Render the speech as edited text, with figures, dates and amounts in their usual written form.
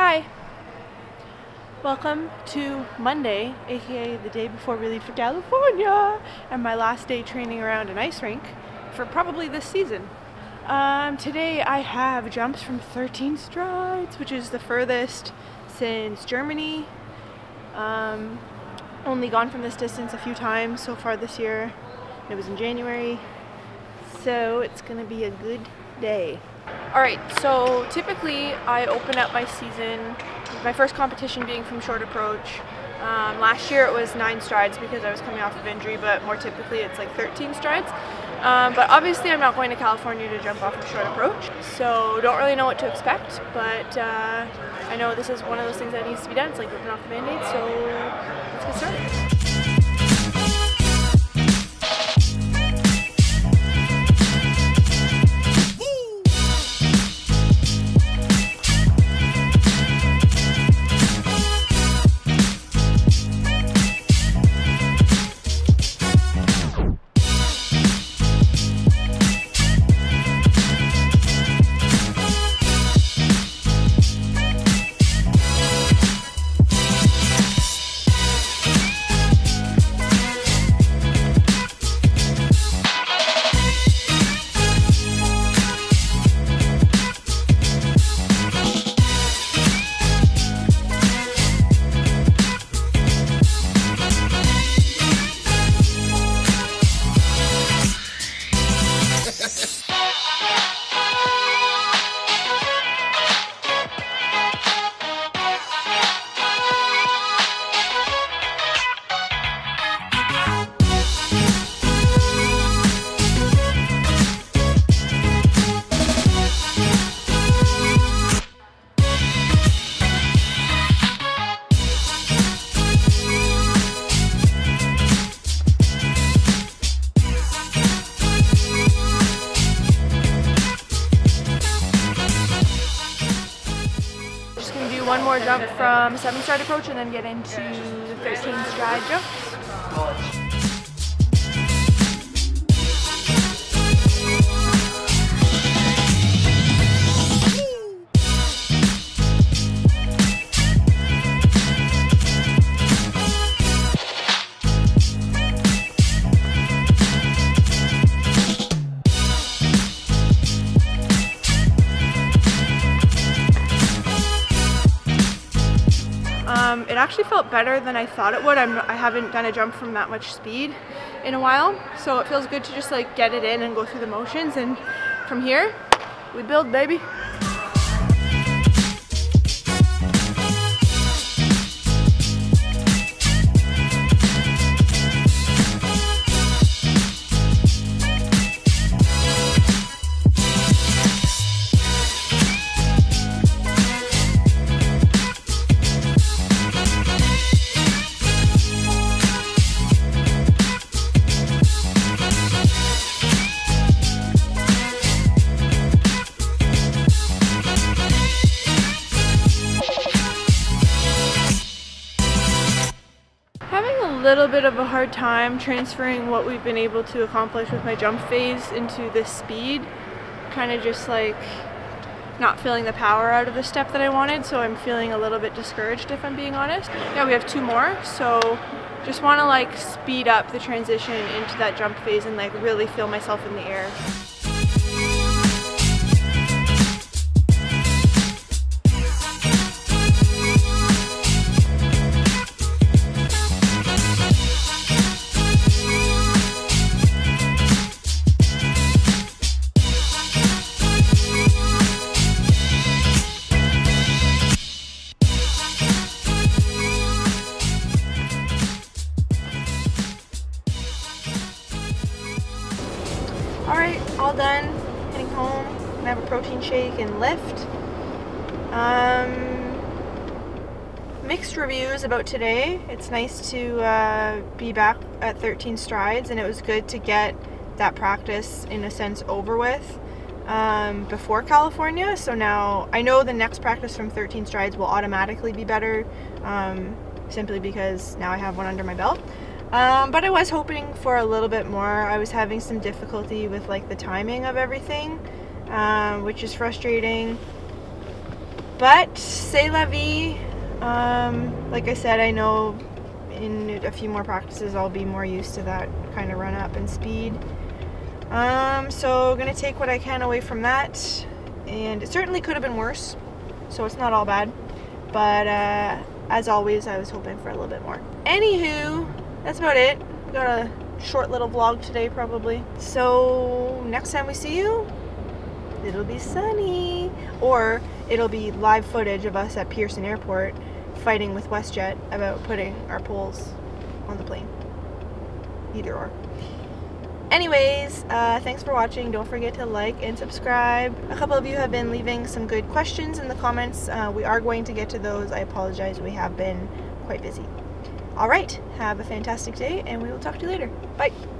Hi, welcome to Monday, aka the day before we leave for California, and my last day training around an ice rink for probably this season. Today I have jumps from 13 strides, which is the furthest since Germany. Only gone from this distance a few times so far this year. It was in January, so it's gonna be a good day. Alright, so typically I open up my season, my first competition being from short approach. Last year it was 9 strides because I was coming off of injury, but more typically it's like 13 strides. But obviously I'm not going to California to jump off of short approach, so don't really know what to expect, but I know this is one of those things that needs to be done. It's like ripping off the band-aid, so let's get started. One more jump from 7 stride approach and then get into 13 stride jump. It actually felt better than I thought it would. I haven't done a jump from that much speed in a while, so it feels good to just like get it in and go through the motions, and from here we build, baby. Little bit of a hard time transferring what we've been able to accomplish with my jump phase into this speed. Kind of just like not feeling the power out of the step that I wanted, so I'm feeling a little bit discouraged if I'm being honest. Yeah, we have 2 more, so just want to like speed up the transition into that jump phase and like really feel myself in the air. Alright, all done, heading home, I'm gonna have a protein shake and lift. Mixed reviews about today. It's nice to be back at 13 strides, and it was good to get that practice in a sense over with before California, so now I know the next practice from 13 strides will automatically be better, simply because now I have one under my belt. But I was hoping for a little bit more. I was having some difficulty with like the timing of everything, which is frustrating. But c'est la vie. Like I said, I know in a few more practices I'll be more used to that kind of run up and speed. So I'm gonna take what I can away from that, and it certainly could have been worse, so it's not all bad, but as always, I was hoping for a little bit more. Anywho, that's about it. Got a short little vlog today probably. So next time we see you, it'll be sunny, or it'll be live footage of us at Pearson Airport fighting with WestJet about putting our poles on the plane. Either or. Anyways, thanks for watching. Don't forget to like and subscribe. A couple of you have been leaving some good questions in the comments. We are going to get to those. I apologize, we have been quite busy. All right, have a fantastic day, and we will talk to you later. Bye.